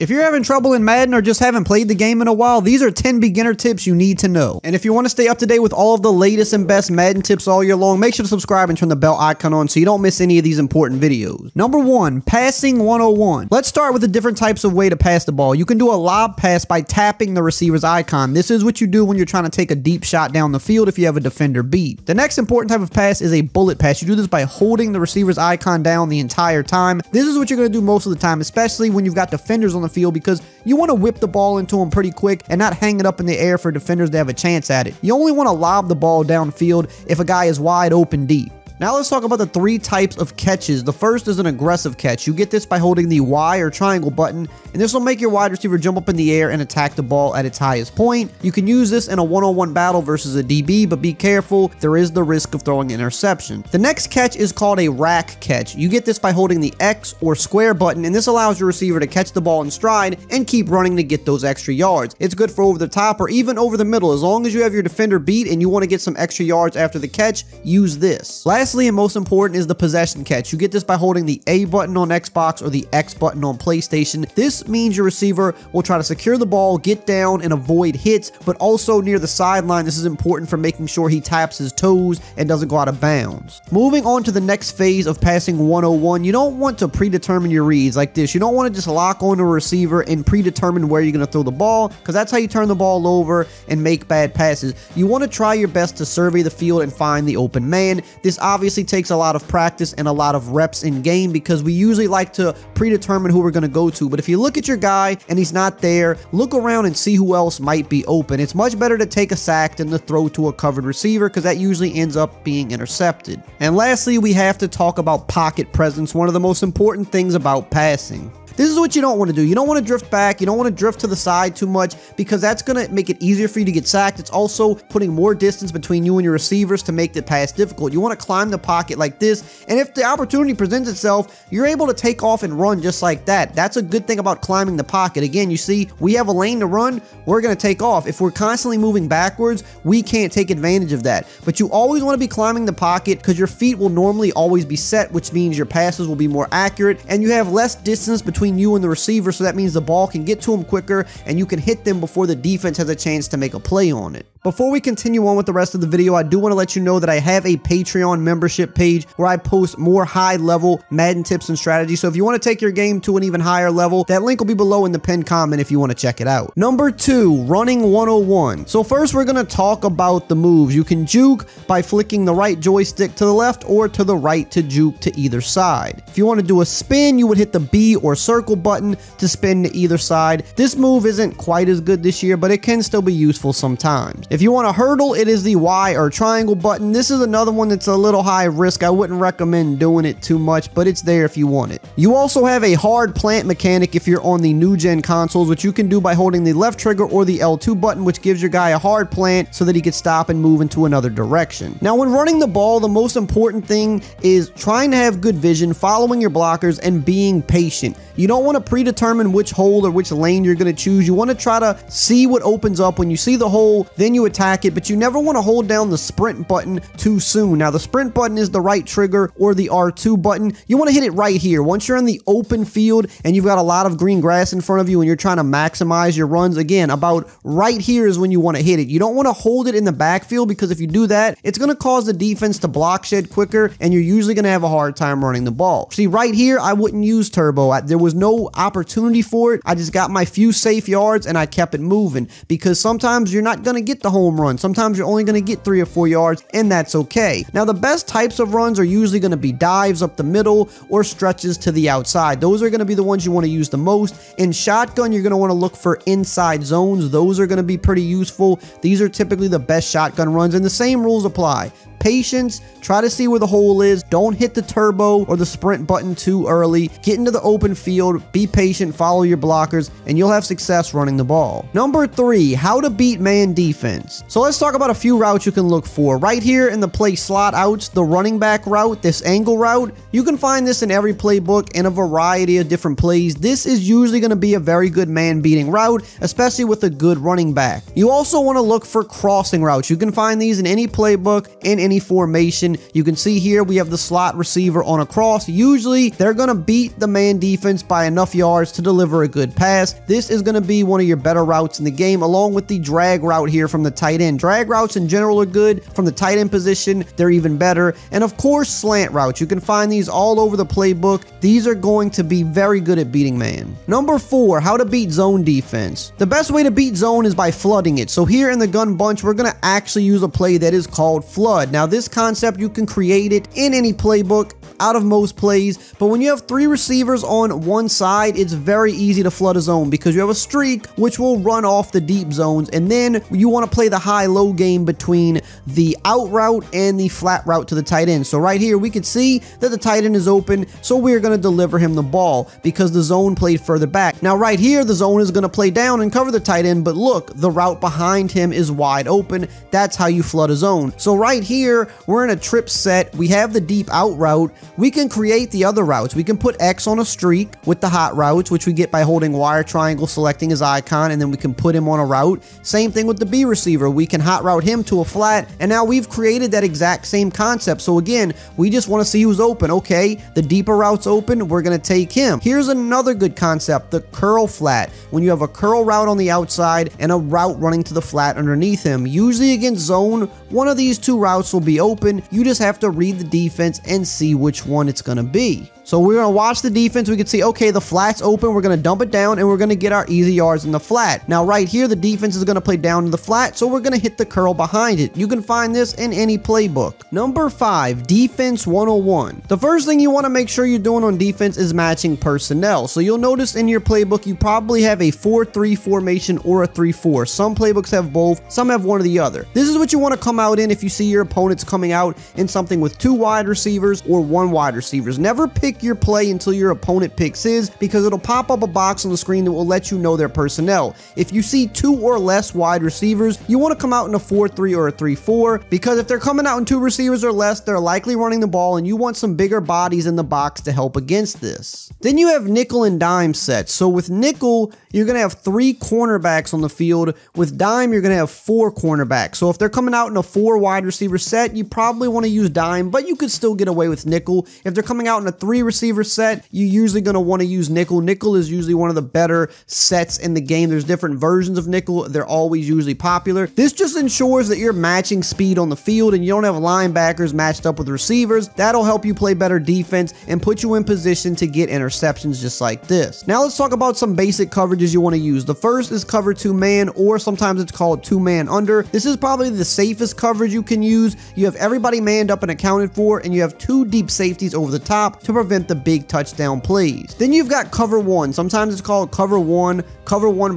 If you're having trouble in Madden or just haven't played the game in a while, these are 10 beginner tips you need to know. And if you want to stay up to date with all of the latest and best Madden tips all year long, make sure to subscribe and turn the bell icon on so you don't miss any of these important videos. Number one, passing 101. Let's start with the different types of way to pass the ball. You can do a lob pass by tapping the receiver's icon. This is what you do when you're trying to take a deep shot down the field if you have a defender beat. The next important type of pass is a bullet pass. You do this by holding the receiver's icon down the entire time. This is what you're going to do most of the time, especially when you've got defenders on the field, because you want to whip the ball into them pretty quick and not hang it up in the air for defenders to have a chance at it. You only want to lob the ball downfield if a guy is wide open deep. Now let's talk about the three types of catches. The first is an aggressive catch. You get this by holding the Y or triangle button, and this will make your wide receiver jump up in the air and attack the ball at its highest point. You can use this in a one-on-one battle versus a DB, but be careful. There is the risk of throwing an interception. The next catch is called a rack catch. You get this by holding the X or square button, and this allows your receiver to catch the ball in stride and keep running to get those extra yards. It's good for over the top or even over the middle. As long as you have your defender beat and you want to get some extra yards after the catch, use this. Lastly, and most important, is the possession catch. You get this by holding the A button on Xbox or the X button on PlayStation. This means your receiver will try to secure the ball, get down, and avoid hits, but also near the sideline. This is important for making sure he taps his toes and doesn't go out of bounds. Moving on to the next phase of passing 101, you don't want to predetermine your reads like this. You don't want to just lock on a receiver and predetermine where you're going to throw the ball, because that's how you turn the ball over and make bad passes. You want to try your best to survey the field and find the open man. This obviously takes a lot of practice and a lot of reps in game, because we usually like to predetermine who we're going to go to. But if you look at your guy and he's not there, look around and see who else might be open. It's much better to take a sack than to throw to a covered receiver, because that usually ends up being intercepted. And lastly, we have to talk about pocket presence, one of the most important things about passing. This is what you don't want to do. You don't want to drift back. You don't want to drift to the side too much, because that's going to make it easier for you to get sacked. It's also putting more distance between you and your receivers to make the pass difficult. You want to climb the pocket like this, and if the opportunity presents itself, you're able to take off and run just like that. That's a good thing about climbing the pocket. Again, you see, we have a lane to run. We're going to take off. If we're constantly moving backwards, we can't take advantage of that. But you always want to be climbing the pocket, because your feet will normally always be set, which means your passes will be more accurate, and you have less distance between you and the receiver, so that means the ball can get to them quicker and you can hit them before the defense has a chance to make a play on it. Before we continue on with the rest of the video, I do want to let you know that I have a Patreon membership page where I post more high-level Madden tips and strategies. So if you want to take your game to an even higher level, that link will be below in the pinned comment if you want to check it out. Number two, running 101. So first, we're going to talk about the moves. You can juke by flicking the right joystick to the left or to the right to juke to either side. If you want to do a spin, you would hit the B or circle button to spin to either side. This move isn't quite as good this year, but it can still be useful sometimes. If you want to hurdle, it is the Y or triangle button. This is another one that's a little high risk. I wouldn't recommend doing it too much, but it's there if you want it. You also have a hard plant mechanic if you're on the new gen consoles, which you can do by holding the left trigger or the L2 button, which gives your guy a hard plant so that he can stop and move into another direction. Now, when running the ball, the most important thing is trying to have good vision, following your blockers, and being patient. You don't want to predetermine which hole or which lane you're going to choose. You want to try to see what opens up. When you see the hole, then you attack it, but you never want to hold down the sprint button too soon. Now, the sprint button is the right trigger or the R2 button. You want to hit it right here. Once you're in the open field and you've got a lot of green grass in front of you and you're trying to maximize your runs, again, about right here is when you want to hit it. You don't want to hold it in the backfield, because if you do that, it's going to cause the defense to block shed quicker and you're usually going to have a hard time running the ball. See, right here, I wouldn't use turbo. There was no opportunity for it. I just got my few safe yards and I kept it moving, because sometimes you're not going to get the home run. Sometimes you're only going to get 3 or 4 yards, and that's okay. Now, the best types of runs are usually going to be dives up the middle or stretches to the outside. Those are going to be the ones you want to use the most. In shotgun, you're going to want to look for inside zones. Those are going to be pretty useful. These are typically the best shotgun runs, and the same rules apply. Patience, try to see where the hole is. Don't hit the turbo or the sprint button too early. Get into the open field, be patient, follow your blockers, and you'll have success running the ball. Number three, how to beat man defense. So let's talk about a few routes you can look for. Right here in the play slot outs, the running back route, this angle route, you can find this in every playbook in a variety of different plays. This is usually going to be a very good man beating route, especially with a good running back. You also want to look for crossing routes. You can find these in any playbook and in any formation. You can see here we have the slot receiver on a cross. Usually they're going to beat the man defense by enough yards to deliver a good pass. This is going to be one of your better routes in the game, along with the drag route here from the tight end. Drag routes in general are good. From the tight end position, they're even better. And of course, slant routes. You can find these all over the playbook. These are going to be very good at beating man. Number 4, how to beat zone defense. The best way to beat zone is by flooding it. So here in the gun bunch, we're going to actually use a play that is called flood. Now this concept, you can create it in any playbook out of most plays, but when you have 3 receivers on one side, it's very easy to flood a zone because you have a streak which will run off the deep zones, and then you want to play the high-low game between the out route and the flat route to the tight end. So right here we can see that the tight end is open, so we're going to deliver him the ball because the zone played further back. Now right here the zone is going to play down and cover the tight end, but look, the route behind him is wide open. That's how you flood a zone. So right here we're in a trip set, we have the deep out route. We can create the other routes. We can put X on a streak with the hot routes, which we get by holding wire triangle, selecting his icon, and then we can put him on a route. Same thing with the B receiver. We can hot route him to a flat, and now we've created that exact same concept. So again, we just want to see who's open. Okay, the deeper route's open, we're going to take him. Here's another good concept, the curl flat. When you have a curl route on the outside and a route running to the flat underneath him, usually against zone, one of these 2 routes will be open. You just have to read the defense and see which one it's going to be. So we're going to watch the defense. We can see, okay, the flat's open. We're going to dump it down and we're going to get our easy yards in the flat. Now right here the defense is going to play down to the flat, so we're going to hit the curl behind it. You can find this in any playbook. Number 5, defense 101. The first thing you want to make sure you're doing on defense is matching personnel. So you'll notice in your playbook you probably have a 4-3 formation or a 3-4. Some playbooks have both, some have one or the other. This is what you want to come out in if you see your opponents coming out in something with 2 wide receivers or 1 wide receivers. Never pick your play until your opponent picks his, because it'll pop up a box on the screen that will let you know their personnel. If you see 2 or less wide receivers, you want to come out in a 4-3 or a 3-4, because if they're coming out in 2 receivers or less, they're likely running the ball, and you want some bigger bodies in the box to help against this. Then you have nickel and dime sets. So with nickel, you're going to have 3 cornerbacks on the field. With dime, you're going to have 4 cornerbacks. So if they're coming out in a 4 wide receiver set, you probably want to use dime, but you could still get away with nickel. If they're coming out in a 3 receiver set, you're usually going to want to use nickel. Nickel is usually one of the better sets in the game. There's different versions of nickel. They're always usually popular. This just ensures that you're matching speed on the field and you don't have linebackers matched up with receivers. That'll help you play better defense and put you in position to get interceptions just like this. Now let's talk about some basic coverages you want to use. The first is cover 2 man, or sometimes it's called 2 man under. This is probably the safest coverage you can use. You have everybody manned up and accounted for, and you have 2 deep safeties over the top to prevent the big touchdown plays. Then you've got cover 1. Sometimes it's called cover 1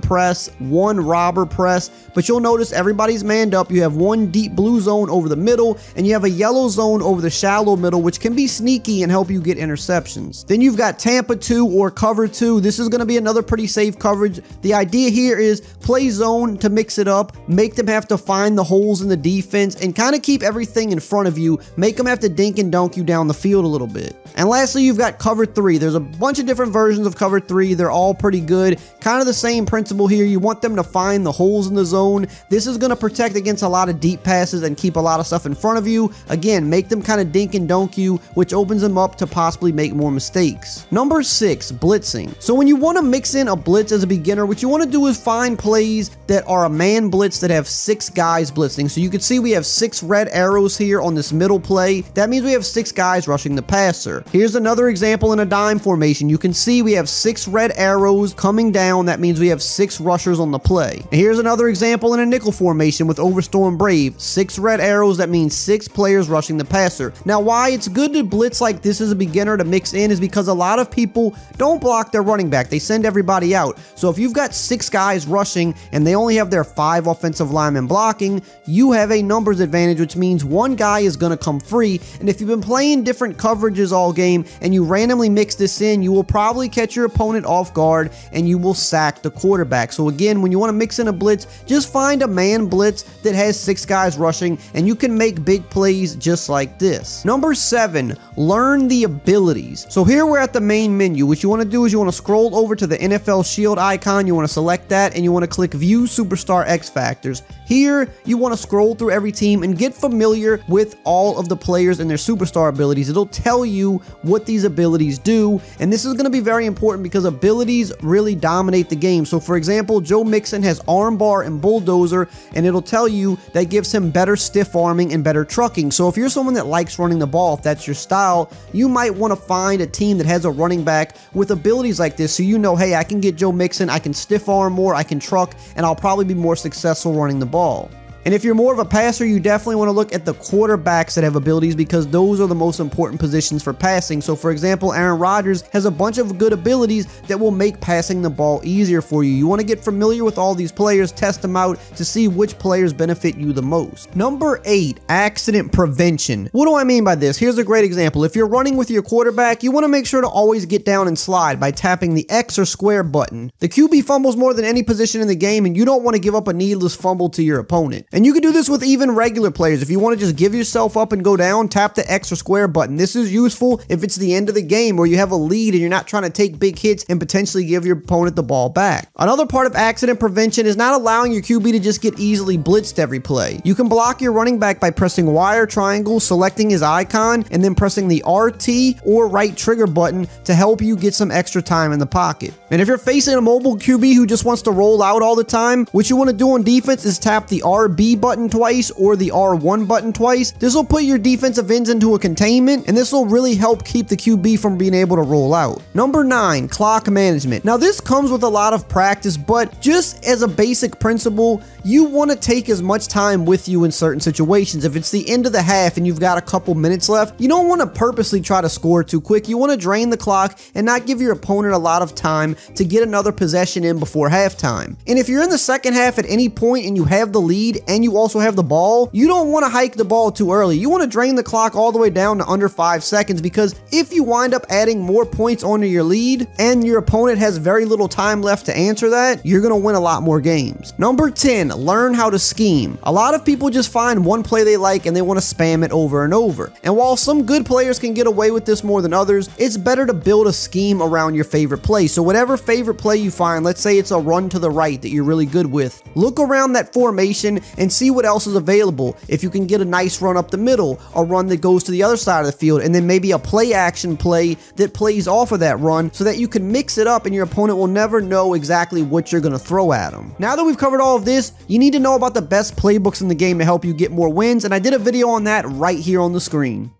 press, 1 robber press, but you'll notice everybody's manned up. You have 1 deep blue zone over the middle, and you have a yellow zone over the shallow middle, which can be sneaky and help you get interceptions. Then you've got Tampa 2 or cover 2. This is going to be another pretty safe coverage. The idea here is play zone to mix it up, make them have to find the holes in the defense, and kind of keep everything in front of you. Make them have to dink and dunk you down the field a little bit. And lastly, you've got cover 3. There's a bunch of different versions of cover 3. They're all pretty good. Kind of the same principle here. You want them to find the holes in the zone. This is going to protect against a lot of deep passes and keep a lot of stuff in front of you. Again, make them kind of dink and dunk you, which opens them up to possibly make more mistakes. Number 6, blitzing. So when you want to mix in a blitz as a beginner, what you want to do is find plays that are a man blitz that have 6 guys blitzing. So you can see we have 6 red arrows here on this middle play. That means we have 6 guys rushing the passer. Here's another example in a dime formation. You can see we have 6 red arrows coming down. That means we have 6 rushers on the play. And here's another example in a nickel formation with Overstorm Brave. 6 red arrows. That means 6 players rushing the passer. Now, why it's good to blitz like this as a beginner to mix in is because a lot of people don't block their running back. They send everybody out. So if you've got 6 guys rushing and they only have their 5 offensive linemen blocking, you have a numbers advantage, which means 1 guy is going to come free. And if you've been playing different coverages all game and you randomly mix this in, you will probably catch your opponent off guard and you will sack the quarterback. So again, when you want to mix in a blitz, just find a man blitz that has 6 guys rushing and you can make big plays just like this. Number 7, learn the abilities. So here we're at the main menu. What you want to do is you want to scroll over to the NFL Shield icon. You want to select that and you want to click View Superstar X Factors. Here, you want to scroll through every team and get familiar with all of the players and their superstar abilities. It'll tell you what these abilities do, and this is going to be very important because abilities really dominate the game. So for example, Joe Mixon has armbar and bulldozer, and it'll tell you that gives him better stiff arming and better trucking. So if you're someone that likes running the ball, if that's your style, you might want to find a team that has a running back with abilities like this, so you know, hey, I can get Joe Mixon, I can stiff arm more, I can truck, and I'll probably be more successful running the ball. And if you're more of a passer, you definitely want to look at the quarterbacks that have abilities, because those are the most important positions for passing. So for example, Aaron Rodgers has a bunch of good abilities that will make passing the ball easier for you. You want to get familiar with all these players, test them out to see which players benefit you the most. Number 8, accident prevention. What do I mean by this? Here's a great example. If you're running with your quarterback, you want to make sure to always get down and slide by tapping the X or square button. The QB fumbles more than any position in the game, and you don't want to give up a needless fumble to your opponent. And you can do this with even regular players. If you want to just give yourself up and go down, tap the X or square button. This is useful if it's the end of the game or you have a lead and you're not trying to take big hits and potentially give your opponent the ball back. Another part of accident prevention is not allowing your QB to just get easily blitzed every play. You can block your running back by pressing Y or triangle, selecting his icon, and then pressing the RT or right trigger button to help you get some extra time in the pocket. And if you're facing a mobile QB who just wants to roll out all the time, what you want to do on defense is tap the RB button twice or the R1 button twice. This will put your defensive ends into a containment, and this will really help keep the QB from being able to roll out. Number 9, clock management. Now this comes with a lot of practice, but just as a basic principle, you want to take as much time with you in certain situations. If it's the end of the half and you've got a couple minutes left, you don't want to purposely try to score too quick. You want to drain the clock and not give your opponent a lot of time to get another possession in before halftime. And if you're in the second half at any point and you have the lead and you also have the ball, you don't want to hike the ball too early. You want to drain the clock all the way down to under 5 seconds, because if you wind up adding more points onto your lead and your opponent has very little time left to answer that, you're going to win a lot more games. Number 10, learn how to scheme. A lot of people just find one play they like and they want to spam it over and over. And while some good players can get away with this more than others, it's better to build a scheme around your favorite play. So whatever favorite play you find, let's say it's a run to the right that you're really good with, look around that formation and see what else is available. If you can get a nice run up the middle, a run that goes to the other side of the field, and then maybe a play action play that plays off of that run, so that you can mix it up and your opponent will never know exactly what you're going to throw at them. Now that we've covered all of this, you need to know about the best playbooks in the game to help you get more wins, and I did a video on that right here on the screen.